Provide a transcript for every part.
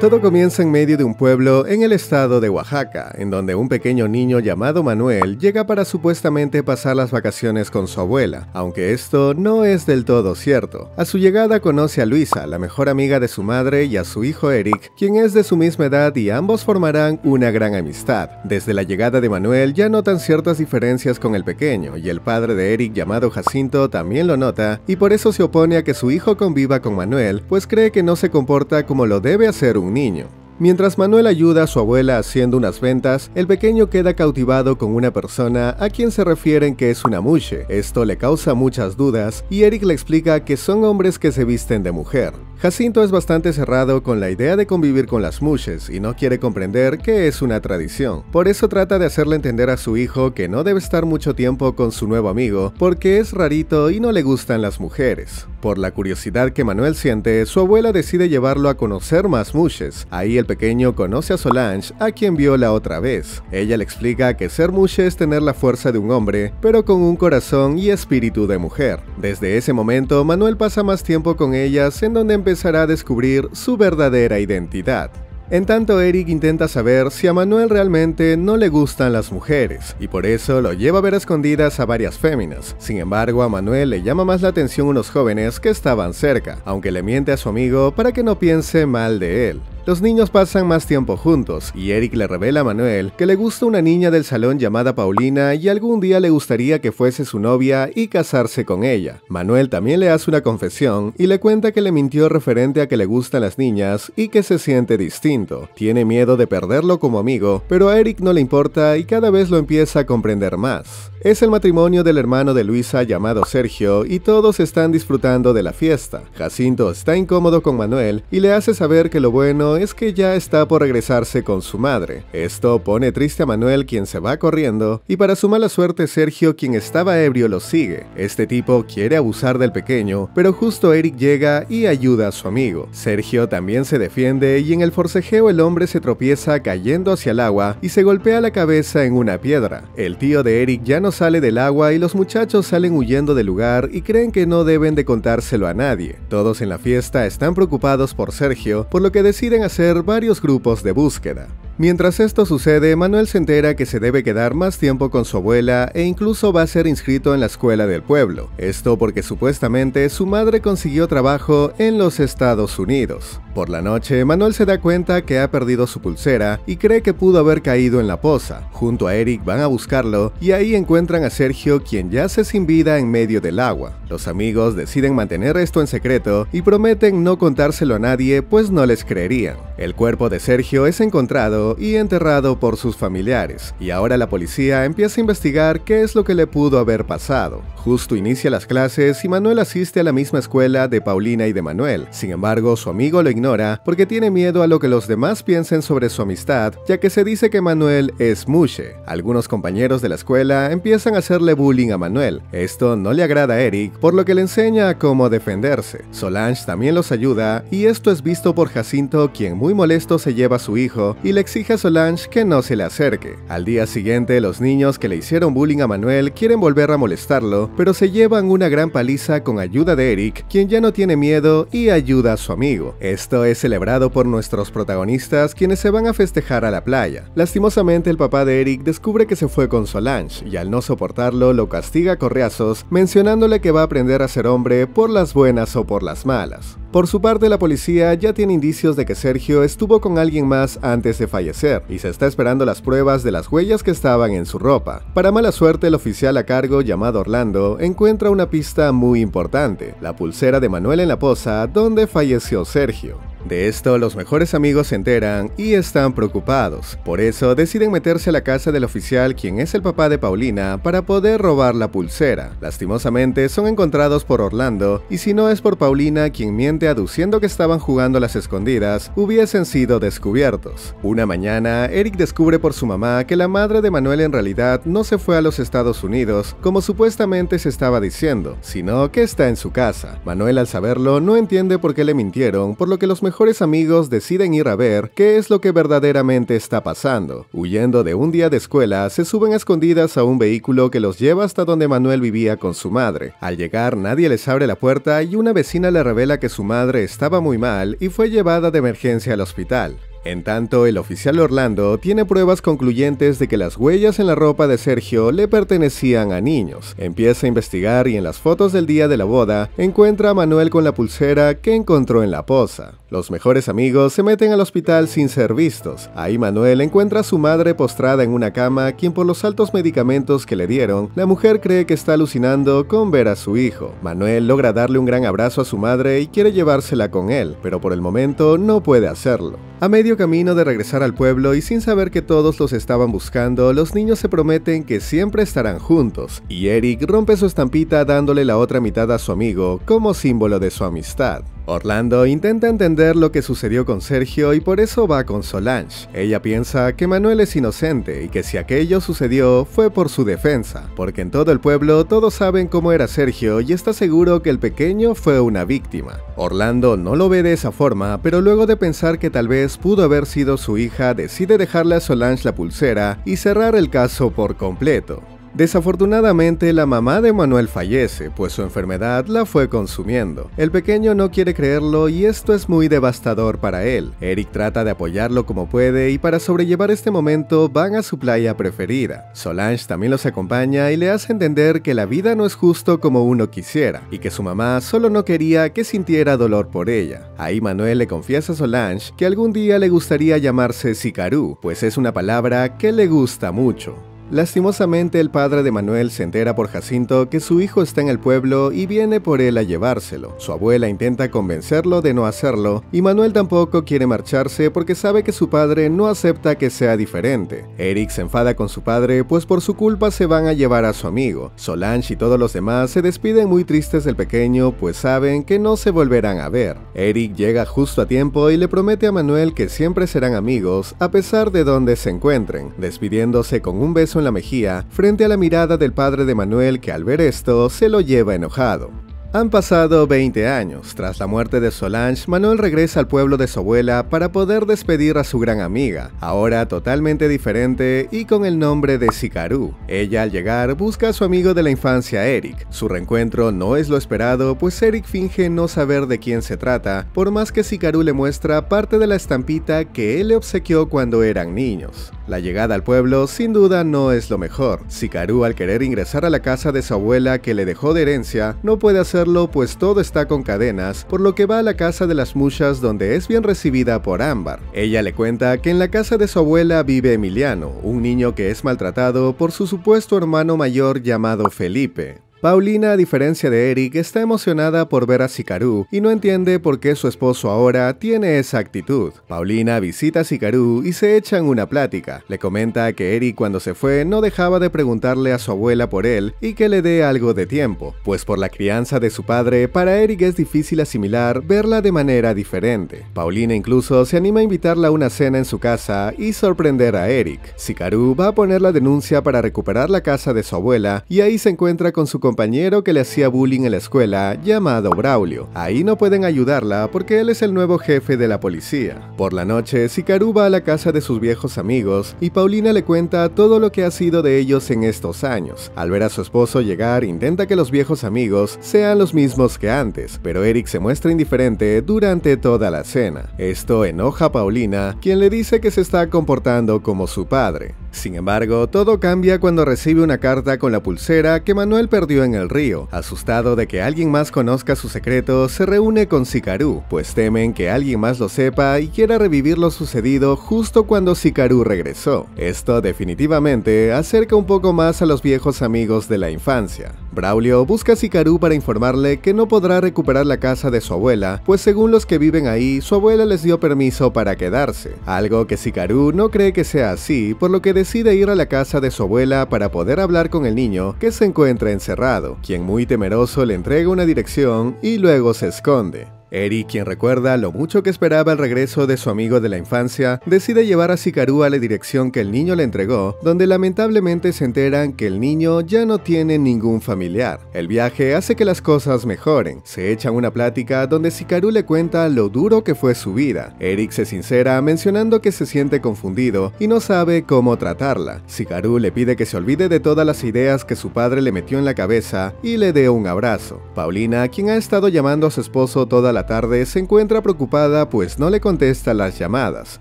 Todo comienza en medio de un pueblo en el estado de Oaxaca, en donde un pequeño niño llamado Manuel llega para supuestamente pasar las vacaciones con su abuela, aunque esto no es del todo cierto. A su llegada conoce a Luisa, la mejor amiga de su madre, y a su hijo Eric, quien es de su misma edad, y ambos formarán una gran amistad. Desde la llegada de Manuel ya notan ciertas diferencias con el pequeño, y el padre de Eric llamado Jacinto también lo nota, y por eso se opone a que su hijo conviva con Manuel, pues cree que no se comporta como lo debe hacer un niño. Mientras Manuel ayuda a su abuela haciendo unas ventas, el pequeño queda cautivado con una persona a quien se refieren que es una mushe. Esto le causa muchas dudas y Eric le explica que son hombres que se visten de mujer. Jacinto es bastante cerrado con la idea de convivir con las mushes y no quiere comprender que es una tradición. Por eso trata de hacerle entender a su hijo que no debe estar mucho tiempo con su nuevo amigo porque es rarito y no le gustan las mujeres. Por la curiosidad que Manuel siente, su abuela decide llevarlo a conocer más mushes. Ahí el pequeño conoce a Solange, a quien vio la otra vez. Ella le explica que ser mushe es tener la fuerza de un hombre, pero con un corazón y espíritu de mujer. Desde ese momento, Manuel pasa más tiempo con ellas, en donde empezará a descubrir su verdadera identidad. En tanto, Eric intenta saber si a Manuel realmente no le gustan las mujeres, y por eso lo lleva a ver a escondidas a varias féminas. Sin embargo, a Manuel le llama más la atención unos jóvenes que estaban cerca, aunque le miente a su amigo para que no piense mal de él. Los niños pasan más tiempo juntos, y Eric le revela a Manuel que le gusta una niña del salón llamada Paulina y algún día le gustaría que fuese su novia y casarse con ella. Manuel también le hace una confesión y le cuenta que le mintió referente a que le gustan las niñas y que se siente distinto. Tiene miedo de perderlo como amigo, pero a Eric no le importa y cada vez lo empieza a comprender más. Es el matrimonio del hermano de Luisa llamado Sergio y todos están disfrutando de la fiesta. Jacinto está incómodo con Manuel y le hace saber que lo bueno es que ya está por regresarse con su madre. Esto pone triste a Manuel, quien se va corriendo, y para su mala suerte Sergio, quien estaba ebrio, lo sigue. Este tipo quiere abusar del pequeño, pero justo Eric llega y ayuda a su amigo. Sergio también se defiende y en el forcejeo el hombre se tropieza cayendo hacia el agua y se golpea la cabeza en una piedra. El tío de Eric ya no sale del agua y los muchachos salen huyendo del lugar y creen que no deben de contárselo a nadie. Todos en la fiesta están preocupados por Sergio, por lo que deciden hacer varios grupos de búsqueda. Mientras esto sucede, Manuel se entera que se debe quedar más tiempo con su abuela e incluso va a ser inscrito en la escuela del pueblo. Esto porque supuestamente su madre consiguió trabajo en los Estados Unidos. Por la noche, Manuel se da cuenta que ha perdido su pulsera y cree que pudo haber caído en la poza. Junto a Eric van a buscarlo y ahí encuentran a Sergio, quien yace sin vida en medio del agua. Los amigos deciden mantener esto en secreto y prometen no contárselo a nadie, pues no les creerían. El cuerpo de Sergio es encontrado y enterrado por sus familiares, y ahora la policía empieza a investigar qué es lo que le pudo haber pasado. Justo inicia las clases y Manuel asiste a la misma escuela de Paulina y de Manuel. Sin embargo, su amigo lo ignora porque tiene miedo a lo que los demás piensen sobre su amistad, ya que se dice que Manuel es mushe. Algunos compañeros de la escuela empiezan a hacerle bullying a Manuel. Esto no le agrada a Eric, por lo que le enseña a cómo defenderse. Solange también los ayuda y esto es visto por Jacinto, quien muy molesto se lleva a su hijo y le exige a Solange que no se le acerque. Al día siguiente, los niños que le hicieron bullying a Manuel quieren volver a molestarlo, pero se llevan una gran paliza con ayuda de Eric, quien ya no tiene miedo y ayuda a su amigo. Esto es celebrado por nuestros protagonistas, quienes se van a festejar a la playa. Lastimosamente, el papá de Eric descubre que se fue con Solange y al no soportarlo lo castiga a correazos, mencionándole que va a aprender a ser hombre por las buenas o por las malas. Por su parte, la policía ya tiene indicios de que Sergio estuvo con alguien más antes de fallecer y se está esperando las pruebas de las huellas que estaban en su ropa. Para mala suerte, el oficial a cargo llamado Orlando encuentra una pista muy importante: la pulsera de Manuel en la poza donde falleció Sergio. De esto los mejores amigos se enteran y están preocupados. Por eso deciden meterse a la casa del oficial, quien es el papá de Paulina, para poder robar la pulsera. Lastimosamente son encontrados por Orlando, y si no es por Paulina, quien miente aduciendo que estaban jugando a las escondidas, hubiesen sido descubiertos. Una mañana, Eric descubre por su mamá que la madre de Manuel en realidad no se fue a los Estados Unidos como supuestamente se estaba diciendo, sino que está en su casa. Manuel, al saberlo, no entiende por qué le mintieron, por lo que los mejores amigos deciden ir a ver qué es lo que verdaderamente está pasando. Huyendo de un día de escuela, se suben a escondidas a un vehículo que los lleva hasta donde Manuel vivía con su madre. Al llegar, nadie les abre la puerta y una vecina le revela que su madre estaba muy mal y fue llevada de emergencia al hospital. En tanto, el oficial Orlando tiene pruebas concluyentes de que las huellas en la ropa de Sergio le pertenecían a niños. Empieza a investigar y en las fotos del día de la boda, encuentra a Manuel con la pulsera que encontró en la poza. Los mejores amigos se meten al hospital sin ser vistos. Ahí Manuel encuentra a su madre postrada en una cama, quien por los altos medicamentos que le dieron, la mujer cree que está alucinando con ver a su hijo. Manuel logra darle un gran abrazo a su madre y quiere llevársela con él, pero por el momento no puede hacerlo. A medio camino de regresar al pueblo y sin saber que todos los estaban buscando, los niños se prometen que siempre estarán juntos, y Eric rompe su estampita dándole la otra mitad a su amigo como símbolo de su amistad. Orlando intenta entender lo que sucedió con Sergio y por eso va con Solange. Ella piensa que Manuel es inocente y que si aquello sucedió fue por su defensa, porque en todo el pueblo todos saben cómo era Sergio y está seguro que el pequeño fue una víctima. Orlando no lo ve de esa forma, pero luego de pensar que tal vez pudo haber sido su hija, decide dejarle a Solange la pulsera y cerrar el caso por completo. Desafortunadamente, la mamá de Manuel fallece, pues su enfermedad la fue consumiendo. El pequeño no quiere creerlo y esto es muy devastador para él. Eric trata de apoyarlo como puede y para sobrellevar este momento van a su playa preferida. Solange también los acompaña y le hace entender que la vida no es justo como uno quisiera y que su mamá solo no quería que sintiera dolor por ella. Ahí Manuel le confiesa a Solange que algún día le gustaría llamarse Sicarú, pues es una palabra que le gusta mucho. Lastimosamente, el padre de Manuel se entera por Jacinto que su hijo está en el pueblo y viene por él a llevárselo. Su abuela intenta convencerlo de no hacerlo y Manuel tampoco quiere marcharse porque sabe que su padre no acepta que sea diferente. Eric se enfada con su padre, pues por su culpa se van a llevar a su amigo. Solange y todos los demás se despiden muy tristes del pequeño, pues saben que no se volverán a ver. Eric llega justo a tiempo y le promete a Manuel que siempre serán amigos a pesar de donde se encuentren, despidiéndose con un beso en la mejilla frente a la mirada del padre de Manuel, que al ver esto se lo lleva enojado. Han pasado 20 años. Tras la muerte de Solange, Manuel regresa al pueblo de su abuela para poder despedir a su gran amiga, ahora totalmente diferente y con el nombre de Sicarú. Ella, al llegar, busca a su amigo de la infancia, Eric. Su reencuentro no es lo esperado, pues Eric finge no saber de quién se trata, por más que Sicarú le muestra parte de la estampita que él le obsequió cuando eran niños. La llegada al pueblo sin duda no es lo mejor. Sicarú, al querer ingresar a la casa de su abuela que le dejó de herencia, no puede hacer pues todo está con cadenas, por lo que va a la casa de las muchas, donde es bien recibida por Ámbar. Ella le cuenta que en la casa de su abuela vive Emiliano, un niño que es maltratado por su supuesto hermano mayor llamado Felipe. Paulina, a diferencia de Eric, está emocionada por ver a Sicarú y no entiende por qué su esposo ahora tiene esa actitud. Paulina visita a Sicarú y se echan una plática. Le comenta que Eric, cuando se fue, no dejaba de preguntarle a su abuela por él y que le dé algo de tiempo, pues por la crianza de su padre, para Eric es difícil asimilar verla de manera diferente. Paulina incluso se anima a invitarla a una cena en su casa y sorprender a Eric. Sicarú va a poner la denuncia para recuperar la casa de su abuela y ahí se encuentra con su compañero que le hacía bullying en la escuela, llamado Braulio. Ahí no pueden ayudarla porque él es el nuevo jefe de la policía. Por la noche, Sicarú va a la casa de sus viejos amigos y Paulina le cuenta todo lo que ha sido de ellos en estos años. Al ver a su esposo llegar, intenta que los viejos amigos sean los mismos que antes, pero Eric se muestra indiferente durante toda la cena. Esto enoja a Paulina, quien le dice que se está comportando como su padre. Sin embargo, todo cambia cuando recibe una carta con la pulsera que Manuel perdió en el río. Asustado de que alguien más conozca su secreto, se reúne con Sicarú, pues temen que alguien más lo sepa y quiera revivir lo sucedido justo cuando Sicarú regresó. Esto definitivamente acerca un poco más a los viejos amigos de la infancia. Braulio busca a Sicarú para informarle que no podrá recuperar la casa de su abuela, pues según los que viven ahí, su abuela les dio permiso para quedarse, algo que Sicarú no cree que sea así, por lo que decide ir a la casa de su abuela para poder hablar con el niño que se encuentra encerrado, quien muy temeroso le entrega una dirección y luego se esconde. Eric, quien recuerda lo mucho que esperaba el regreso de su amigo de la infancia, decide llevar a Sicarú a la dirección que el niño le entregó, donde lamentablemente se enteran que el niño ya no tiene ningún familiar. El viaje hace que las cosas mejoren. Se echan una plática donde Sicarú le cuenta lo duro que fue su vida. Eric se sincera mencionando que se siente confundido y no sabe cómo tratarla. Sicarú le pide que se olvide de todas las ideas que su padre le metió en la cabeza y le dé un abrazo. Paulina, quien ha estado llamando a su esposo toda la tarde, se encuentra preocupada pues no le contesta las llamadas.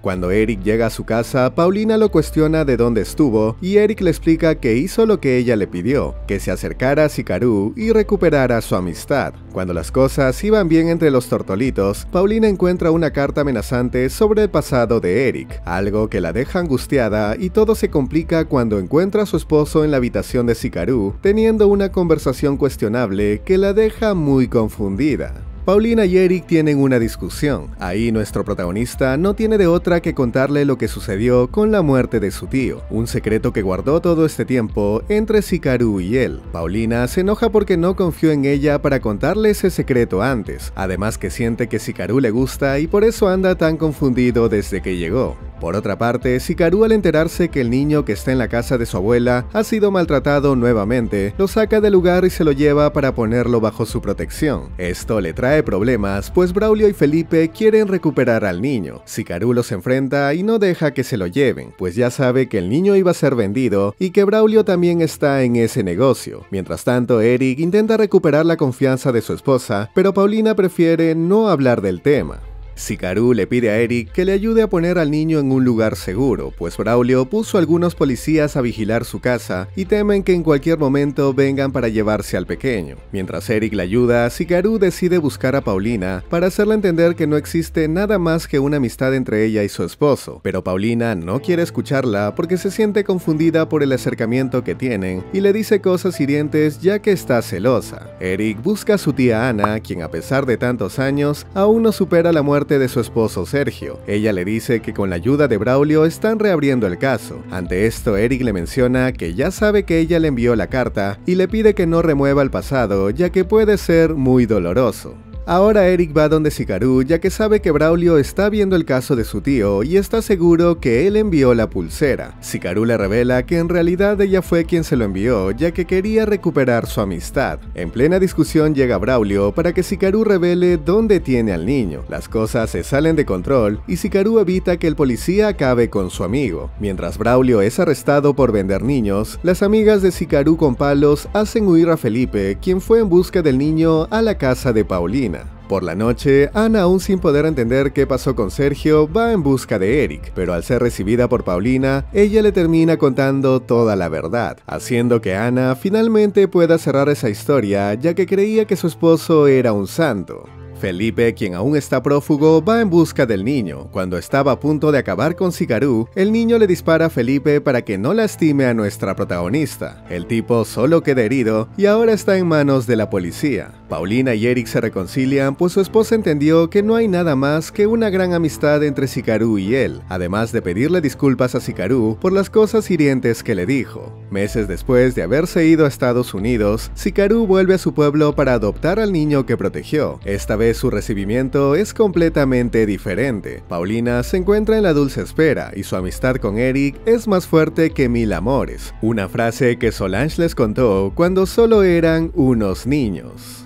Cuando Eric llega a su casa, Paulina lo cuestiona de dónde estuvo y Eric le explica que hizo lo que ella le pidió, que se acercara a Sicarú y recuperara su amistad. Cuando las cosas iban bien entre los tortolitos, Paulina encuentra una carta amenazante sobre el pasado de Eric, algo que la deja angustiada, y todo se complica cuando encuentra a su esposo en la habitación de Sicarú, teniendo una conversación cuestionable que la deja muy confundida. Paulina y Eric tienen una discusión. Ahí nuestro protagonista no tiene de otra que contarle lo que sucedió con la muerte de su tío, un secreto que guardó todo este tiempo entre Sicarú y él. Paulina se enoja porque no confió en ella para contarle ese secreto antes, además que siente que Sicarú le gusta y por eso anda tan confundido desde que llegó. Por otra parte, Sicarú, al enterarse que el niño que está en la casa de su abuela ha sido maltratado nuevamente, lo saca del lugar y se lo lleva para ponerlo bajo su protección. Esto le trae problemas, pues Braulio y Felipe quieren recuperar al niño. Sicarú los enfrenta y no deja que se lo lleven, pues ya sabe que el niño iba a ser vendido y que Braulio también está en ese negocio. Mientras tanto, Eric intenta recuperar la confianza de su esposa, pero Paulina prefiere no hablar del tema. Sicarú le pide a Eric que le ayude a poner al niño en un lugar seguro, pues Braulio puso a algunos policías a vigilar su casa y temen que en cualquier momento vengan para llevarse al pequeño. Mientras Eric le ayuda, Sicarú decide buscar a Paulina para hacerle entender que no existe nada más que una amistad entre ella y su esposo, pero Paulina no quiere escucharla porque se siente confundida por el acercamiento que tienen y le dice cosas hirientes ya que está celosa. Eric busca a su tía Ana, quien a pesar de tantos años aún no supera la muerte de su esposo Sergio. Ella le dice que con la ayuda de Braulio están reabriendo el caso. Ante esto, Eric le menciona que ya sabe que ella le envió la carta y le pide que no remueva el pasado, ya que puede ser muy doloroso. Ahora Eric va donde Sicarú, ya que sabe que Braulio está viendo el caso de su tío y está seguro que él envió la pulsera. Sicarú le revela que en realidad ella fue quien se lo envió, ya que quería recuperar su amistad. En plena discusión llega Braulio para que Sicarú revele dónde tiene al niño. Las cosas se salen de control y Sicarú evita que el policía acabe con su amigo. Mientras Braulio es arrestado por vender niños, las amigas de Sicarú con palos hacen huir a Felipe, quien fue en busca del niño a la casa de Paulina. Por la noche, Ana, aún sin poder entender qué pasó con Sergio, va en busca de Eric, pero al ser recibida por Paulina, ella le termina contando toda la verdad, haciendo que Ana finalmente pueda cerrar esa historia, ya que creía que su esposo era un santo. Felipe, quien aún está prófugo, va en busca del niño. Cuando estaba a punto de acabar con Sicarú, el niño le dispara a Felipe para que no lastime a nuestra protagonista. El tipo solo queda herido y ahora está en manos de la policía. Paulina y Eric se reconcilian, pues su esposa entendió que no hay nada más que una gran amistad entre Sicarú y él, además de pedirle disculpas a Sicarú por las cosas hirientes que le dijo. Meses después de haberse ido a Estados Unidos, Sicarú vuelve a su pueblo para adoptar al niño que protegió. Esta vez su recibimiento es completamente diferente. Paulina se encuentra en la dulce espera y su amistad con Eric es más fuerte que mil amores, una frase que Solange les contó cuando solo eran unos niños.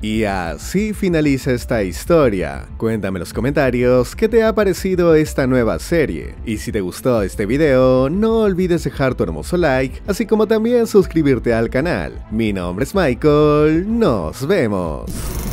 Y así finaliza esta historia. Cuéntame en los comentarios qué te ha parecido esta nueva serie. Y si te gustó este video, no olvides dejar tu hermoso like, así como también suscribirte al canal. Mi nombre es Michael, nos vemos.